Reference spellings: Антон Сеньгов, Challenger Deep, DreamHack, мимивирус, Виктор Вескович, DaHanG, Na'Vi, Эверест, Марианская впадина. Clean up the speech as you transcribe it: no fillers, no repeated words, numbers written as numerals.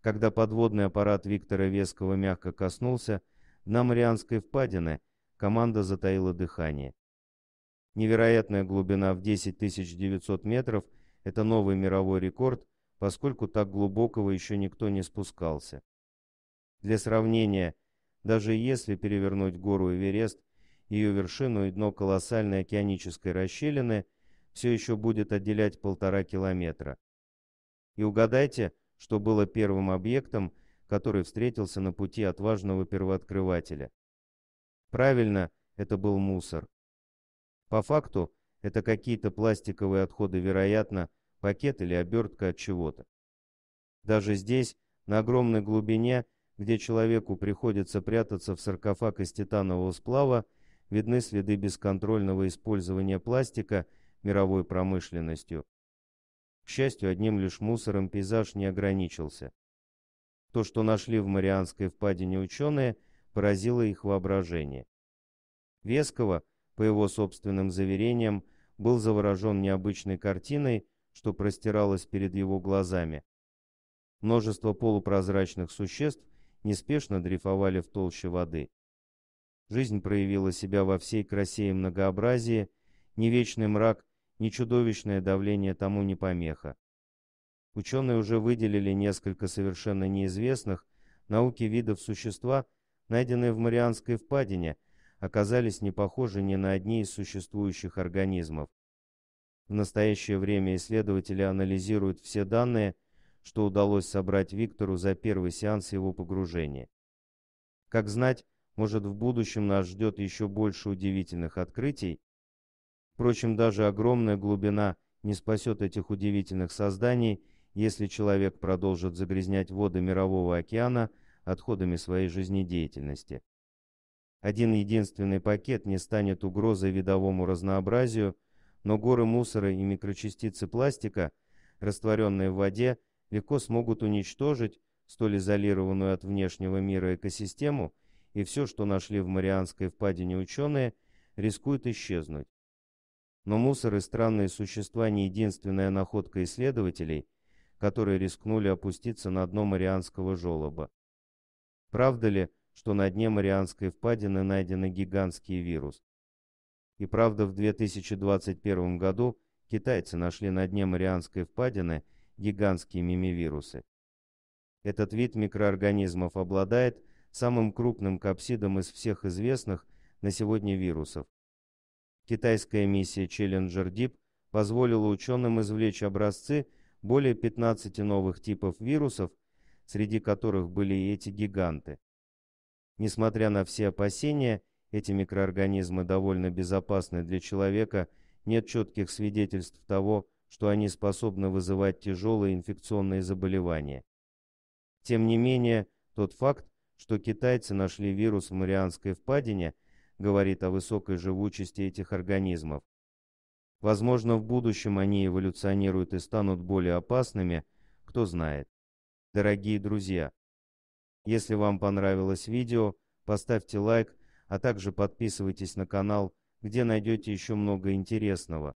Когда подводный аппарат Виктора Вескова мягко коснулся дна Марианской впадины, команда затаила дыхание. Невероятная глубина в 10900 метров – это новый мировой рекорд, поскольку так глубокого еще никто не спускался. Для сравнения, даже если перевернуть гору Эверест, ее вершину и дно колоссальной океанической расщелины все еще будет отделять 1,5 километра. И угадайте, что было первым объектом, который встретился на пути отважного первооткрывателя. Правильно, это был мусор. По факту, это какие-то пластиковые отходы, вероятно, пакет или обертка от чего-то. Даже здесь, на огромной глубине, где человеку приходится прятаться в саркофаг из титанового сплава, видны следы бесконтрольного использования пластика мировой промышленностью. К счастью, одним лишь мусором пейзаж не ограничился. То, что нашли в Марианской впадине ученые, поразило их воображение. Вескова, по его собственным заверениям, был заворожен необычной картиной, что простиралось перед его глазами. Множество полупрозрачных существ неспешно дрейфовали в толще воды. Жизнь проявила себя во всей красе и многообразии, ни вечный мрак, ни чудовищное давление тому не помеха. Ученые уже выделили несколько совершенно неизвестных науке видов существа, найденные в Марианской впадине, оказались не похожи ни на одни из существующих организмов. В настоящее время исследователи анализируют все данные, что удалось собрать Виктору за первый сеанс его погружения. Как знать, может, в будущем нас ждет еще больше удивительных открытий. Впрочем, даже огромная глубина не спасет этих удивительных созданий, если человек продолжит загрязнять воды мирового океана отходами своей жизнедеятельности. Один единственный пакет не станет угрозой видовому разнообразию, но горы мусора и микрочастицы пластика, растворенные в воде, легко смогут уничтожить столь изолированную от внешнего мира экосистему, и все, что нашли в Марианской впадине ученые, рискует исчезнуть. Но мусор и странные существа не единственная находка исследователей, которые рискнули опуститься на дно Марианского желоба. Правда ли, что на дне Марианской впадины найден гигантский вирус? И правда, в 2021 году китайцы нашли на дне Марианской впадины гигантские мимивирусы. Этот вид микроорганизмов обладает самым крупным капсидом из всех известных на сегодня вирусов. Китайская миссия Challenger Deep позволила ученым извлечь образцы более 15 новых типов вирусов, среди которых были и эти гиганты. Несмотря на все опасения, эти микроорганизмы довольно безопасны для человека, нет четких свидетельств того, что они способны вызывать тяжелые инфекционные заболевания. Тем не менее, тот факт, что китайцы нашли вирус в Марианской впадине, говорит о высокой живучести этих организмов. Возможно, в будущем они эволюционируют и станут более опасными, кто знает. Дорогие друзья, если вам понравилось видео, поставьте лайк, а также подписывайтесь на канал, где найдете еще много интересного.